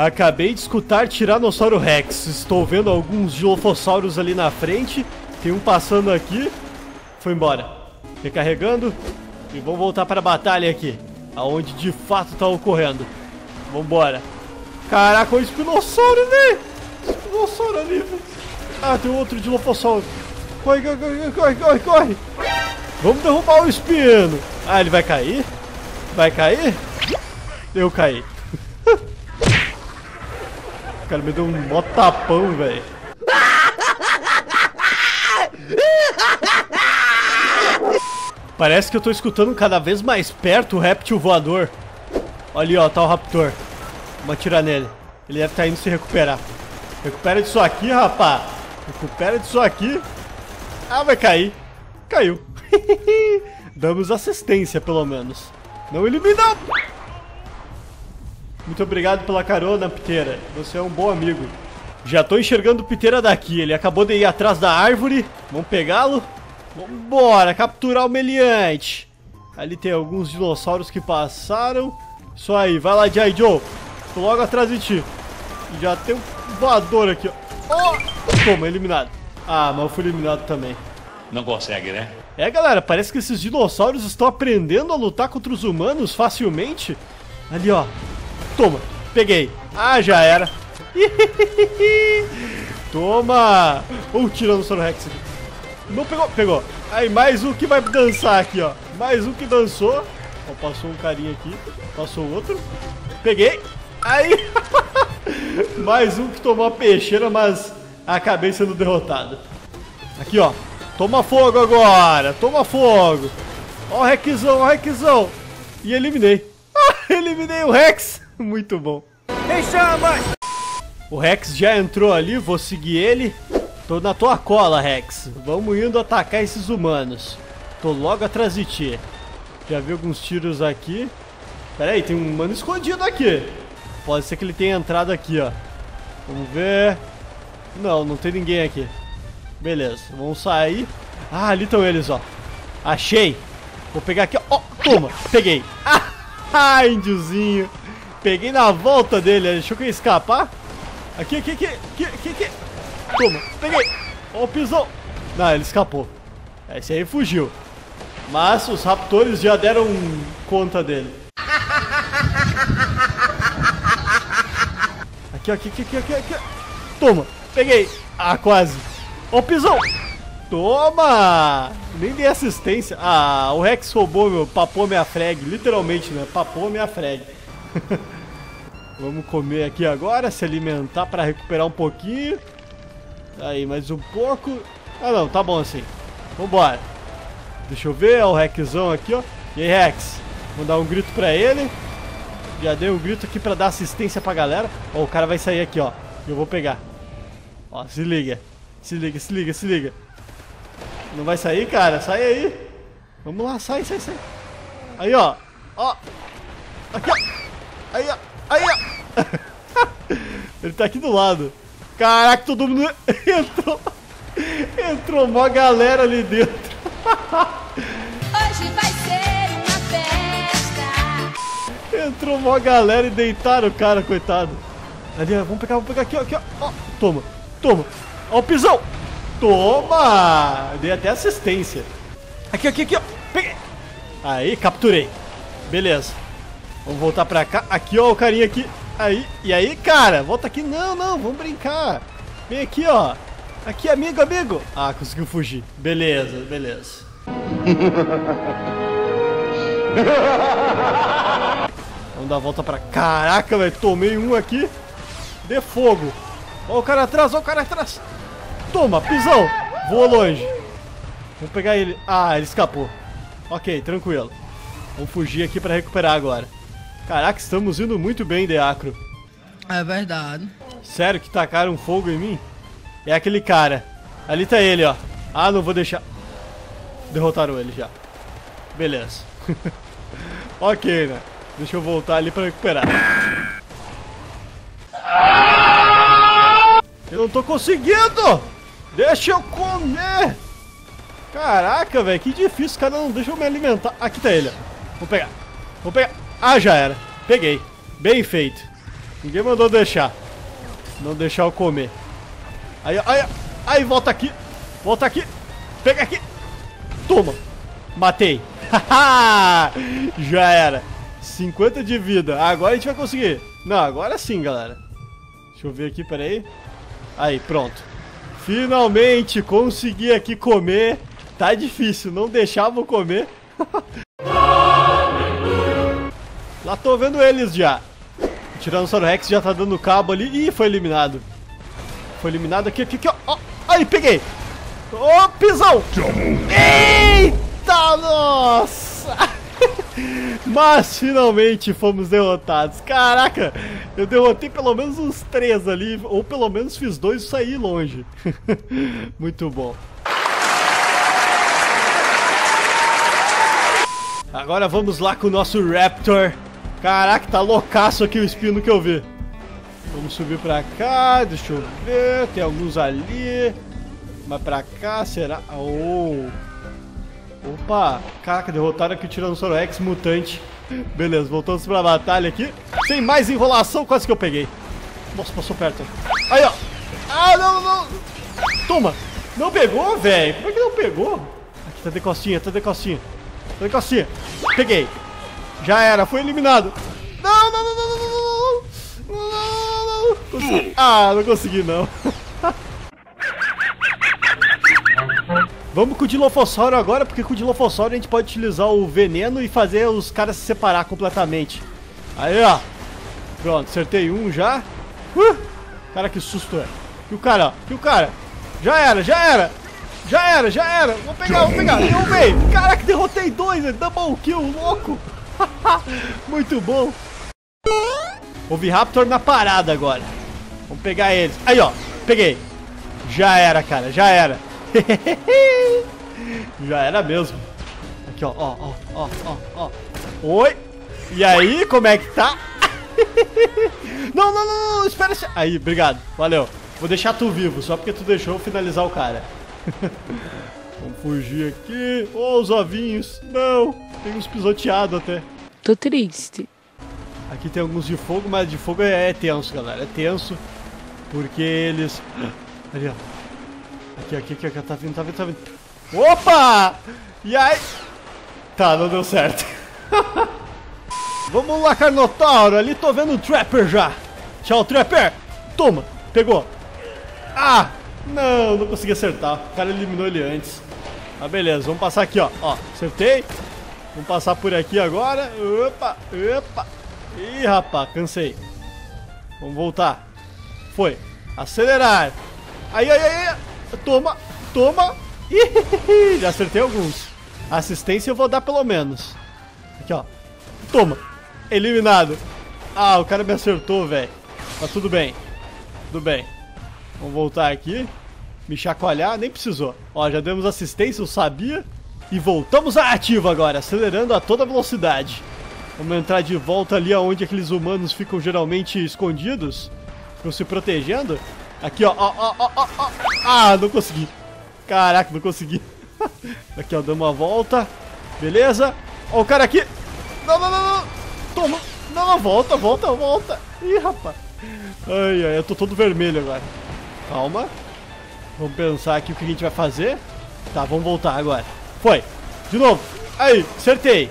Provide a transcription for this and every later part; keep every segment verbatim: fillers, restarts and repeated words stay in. Acabei de escutar Tiranossauro Rex. Estou vendo alguns dilofossauros ali na frente. Tem um passando aqui. Foi embora. Recarregando. E vamos voltar para a batalha aqui. Aonde de fato está ocorrendo. Vambora. Caraca, olha o espinossauro, velho. Espinossauro ali, velho. Ah, tem outro dilofossauro. Corre, corre, corre, corre, corre. Vamos derrubar o espino. Ah, ele vai cair? Vai cair? Eu caí. O cara me deu um mó tapão, velho. Parece que eu tô escutando cada vez mais perto o réptil voador. Ali, ó, tá o raptor. Vamos atirar nele. Ele deve estar indo se recuperar. Recupera disso aqui, rapá. Recupera disso aqui. Ah, vai cair. Caiu. Damos assistência, pelo menos. Não elimina. Muito obrigado pela carona, Piteira. Você é um bom amigo. Já tô enxergando o Piteira daqui. Ele acabou de ir atrás da árvore. Vamos pegá-lo. Vambora, capturar o meliante. Ali tem alguns dinossauros que passaram. Isso aí, vai lá, Jaijo. Tô logo atrás de ti. Já tem um voador aqui, ó. Oh! Toma, eliminado. Ah, mas eu fui eliminado também. Não consegue, né? É, galera, parece que esses dinossauros estão aprendendo a lutar contra os humanos facilmente. Ali, ó. Toma, peguei. Ah, já era. Toma. Ou tirando o Tiranossauro Rex aqui. Não pegou, pegou. Aí, mais um que vai dançar aqui, ó. Mais um que dançou. Ó, passou um carinha aqui. Passou outro. Peguei. Aí. Mais um que tomou a peixeira, mas acabei sendo derrotado. Aqui, ó. Toma fogo agora. Toma fogo. Ó o Rexão, ó o Rexão. E eliminei. Ah, eliminei o Rex. Muito bom. Em chamas. O Rex já entrou ali. Vou seguir ele. Tô na tua cola, Rex. Vamos indo atacar esses humanos. Tô logo atrás de ti. Já vi alguns tiros aqui. Pera aí, tem um humano escondido aqui. Pode ser que ele tenha entrado aqui, ó. Vamos ver. Não, não tem ninguém aqui. Beleza, vamos sair. Ah, ali estão eles, ó. Achei. Vou pegar aqui, ó. Oh, toma, peguei. Ah, índiozinho. Peguei na volta dele. Achou que ia escapar? Aqui, aqui, aqui, aqui, aqui, aqui. Toma, peguei. Ó o pisão. Não, ele escapou. Esse aí fugiu. Mas os raptores já deram conta dele. Aqui, aqui, aqui, aqui, aqui. Toma, peguei. Ah, quase. Ó o pisão. Toma. Nem dei assistência. Ah, o Rex roubou, meu. Papou minha frag. Literalmente, né? Papou minha frag. Vamos comer aqui agora. Se alimentar para recuperar um pouquinho. Aí, mais um pouco. Ah, não, tá bom assim. Vambora. Deixa eu ver, ó, o Rexão aqui, ó. E aí, Rex? Vou dar um grito pra ele. Já dei um grito aqui pra dar assistência pra galera. Ó, o cara vai sair aqui, ó. E eu vou pegar. Ó, se liga. Se liga, se liga, se liga. Não vai sair, cara? Sai aí. Vamos lá, sai, sai, sai. Aí, ó. Ó. Aqui, ó. Aí, ó. Aí, ó. Ele tá aqui do lado. Caraca, todo mundo entrou. Entrou mó galera ali dentro. Hoje vai ser uma festa. Entrou mó galera e deitaram o cara, coitado. Ali, ó, vamos pegar, vamos pegar aqui, ó, aqui, ó. Ó, toma, toma. Ó o pisão. Toma. Dei até assistência. Aqui, aqui, aqui, ó. Peguei. Aí, capturei. Beleza. Vamos voltar pra cá. Aqui, ó, o carinha aqui. Aí, e aí, cara? Volta aqui. Não, não, vamos brincar. Vem aqui, ó. Aqui, amigo, amigo. Ah, conseguiu fugir. Beleza, beleza. Vamos dar a volta pra... Caraca, velho. Tomei um aqui. De fogo. Ó o cara atrás, ó o cara atrás. Toma, pisão. Voa longe. Vamos pegar ele. Ah, ele escapou. Ok, tranquilo. Vamos fugir aqui pra recuperar agora. Caraca, estamos indo muito bem, Deacro. É verdade. Sério que tacaram fogo em mim? É aquele cara. Ali tá ele, ó. Ah, não vou deixar. Derrotaram ele já. Beleza. Ok, né? Deixa eu voltar ali pra recuperar. Eu não tô conseguindo! Deixa eu comer! Caraca, velho, que difícil. Cara, não deixa eu me alimentar. Aqui tá ele, ó. Vou pegar. Vou pegar. Ah, já era. Peguei. Bem feito. Ninguém mandou deixar. Não deixar eu comer. Aí, aí, aí, volta aqui. Volta aqui. Pega aqui. Toma. Matei. Já era. cinquenta de vida. Agora a gente vai conseguir. Não, agora sim, galera. Deixa eu ver aqui, peraí. Aí, pronto. Finalmente consegui aqui comer. Tá difícil, não deixava eu comer. Lá tô vendo eles já. O Tiranossauro Rex já tá dando cabo ali. Ih, foi eliminado. Foi eliminado aqui, aqui, aqui, ó. Ó, aí, peguei. Ô, pisão. Eita, nossa. Mas finalmente fomos derrotados. Caraca, eu derrotei pelo menos uns três ali. Ou pelo menos fiz dois e saí longe. Muito bom. Agora vamos lá com o nosso Raptor. Caraca, tá loucaço aqui o espino que eu vi. Vamos subir pra cá, deixa eu ver. Tem alguns ali. Mas pra cá, será? Oh. Opa, caraca, derrotaram aqui o Tiranossauro Rex mutante. Beleza, voltamos pra batalha aqui. Sem mais enrolação, quase que eu peguei. Nossa, passou perto. Aí, ó. Ah, não, não. Toma. Não pegou, velho. Como é que não pegou? Aqui, tá de costinha, tá de costinha. Tá de costinha. Peguei. Já era, foi eliminado. Não, não, não, não, não, não, não, não, não. Consegui. Ah, não consegui, não. Vamos com o Dilofossauro agora, porque com o Dilofossauro a gente pode utilizar o veneno e fazer os caras se separar completamente. Aí, ó. Pronto, acertei um já. Uh! Cara, que susto é. E o cara, ó. E o cara. Já era, já era. Já era, já era. Vou pegar, vou pegar. Derrubei. Caraca, derrotei dois. É double kill, louco. Muito bom. O Oviraptor na parada agora. Vamos pegar eles. Aí, ó. Peguei. Já era, cara. Já era. Já era mesmo. Aqui, ó, ó, ó, ó, ó, ó. Oi. E aí, como é que tá? Não, não, não, não, espera. Aí, obrigado, valeu. Vou deixar tu vivo, só porque tu deixou eu finalizar o cara. Vamos fugir aqui. Ó, oh, os ovinhos. Não, tem uns pisoteados até. Tô triste. Aqui tem alguns de fogo, mas de fogo é, é tenso, galera. É tenso. Porque eles... Ali, ó. Aqui, aqui, aqui, aqui, tá vindo, tá vindo, tá vindo. Opa! E aí? Tá, não deu certo. Vamos lá, Carnotauro. Ali tô vendo o Trapper já. Tchau, Trapper. Toma, pegou. Ah, não, não consegui acertar. O cara eliminou ele antes. Ah, beleza, vamos passar aqui, ó. Ó, acertei. Vamos passar por aqui agora. Opa, opa. Ih, rapaz, cansei. Vamos voltar. Foi. Acelerar. Aí, aí, aí. Toma, toma. Ih, já acertei alguns. Assistência eu vou dar pelo menos. Aqui, ó. Toma. Eliminado. Ah, o cara me acertou, velho. Mas tudo bem. Tudo bem. Vamos voltar aqui. Me chacoalhar. Nem precisou. Ó, já demos assistência, eu sabia. E voltamos à ativa agora. Acelerando a toda velocidade. Vamos entrar de volta ali aonde aqueles humanos ficam geralmente escondidos. Ficam se protegendo. Aqui, ó, ó, ó, ó, ó. Ah, não consegui. Caraca, não consegui. Aqui, ó, damos uma volta. Beleza. Ó o cara aqui. Não, não, não, não. Toma. Não, não, volta, volta, volta. Ih, rapaz. Ai, ai, eu tô todo vermelho agora. Calma. Vamos pensar aqui o que a gente vai fazer. Tá, vamos voltar agora. Foi. De novo. Aí, acertei.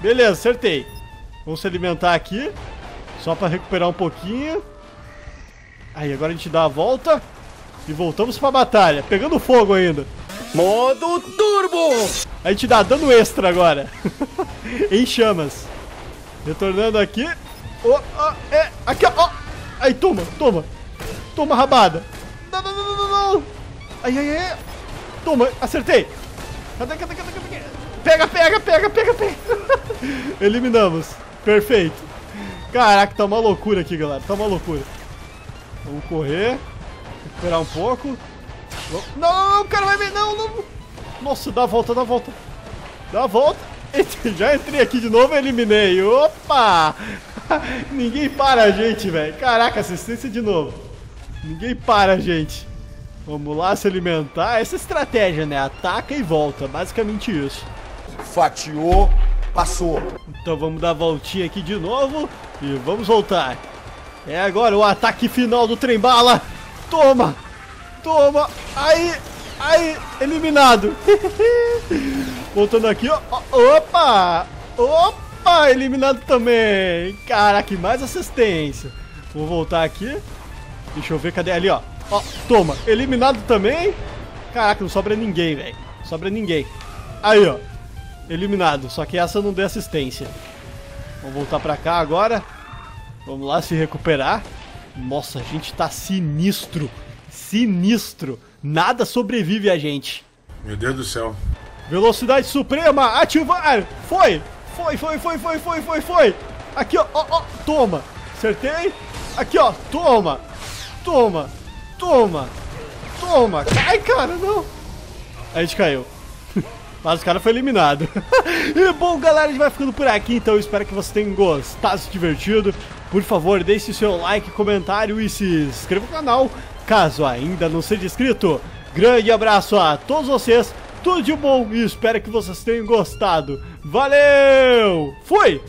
Beleza, acertei. Vamos se alimentar aqui. Só pra recuperar um pouquinho. Aí, agora a gente dá a volta. E voltamos pra batalha. Pegando fogo ainda. Modo turbo! A gente dá dano extra agora. Em chamas. Retornando aqui. Oh, oh, é. Aqui, ó. Oh. Aí, toma, toma. Toma, rabada. Não, não, não, não, não. Aí, aí, aí. Toma, acertei. Cadê, cadê, cadê, cadê? Pega, pega, pega, pega, pega. Eliminamos. Perfeito. Caraca, tá uma loucura aqui, galera. Tá uma loucura. Vamos correr. Recuperar um pouco. Não, o cara vai ver. Não, não. Nossa, dá a volta, dá a volta. Dá a volta. Já entrei aqui de novo e eliminei. Opa! Ninguém para a gente, velho. Caraca, assistência de novo. Ninguém para a gente. Vamos lá se alimentar. Essa é a estratégia, né? Ataca e volta. Basicamente isso. Fatiou, passou. Então vamos dar a voltinha aqui de novo. E vamos voltar. É agora o ataque final do trem-bala. Toma! Toma! Aí! Aí! Eliminado! Voltando aqui, ó. Opa! Opa! Eliminado também! Caraca, mais assistência. Vou voltar aqui. Deixa eu ver, cadê? Ali, ó. Ó, toma! Eliminado também! Caraca, não sobra ninguém, velho. Sobra ninguém. Aí, ó. Eliminado. Só que essa eu não dei assistência. Vamos voltar pra cá agora. Vamos lá se recuperar. Nossa, a gente tá sinistro. Sinistro. Nada sobrevive a gente. Meu Deus do céu. Velocidade suprema, ativar. Foi, foi, foi, foi, foi, foi, foi, foi. Aqui, ó, ó, ó, toma. Acertei. Aqui, ó, toma. Toma, toma, toma. Cai, cara, não. A gente caiu. Mas o cara foi eliminado. E bom, galera, a gente vai ficando por aqui. Então eu espero que vocês tenham gostado, se divertido. Por favor, deixe o seu like, comentário e se inscreva no canal, caso ainda não seja inscrito. Grande abraço a todos vocês. Tudo de bom e espero que vocês tenham gostado. Valeu! Fui!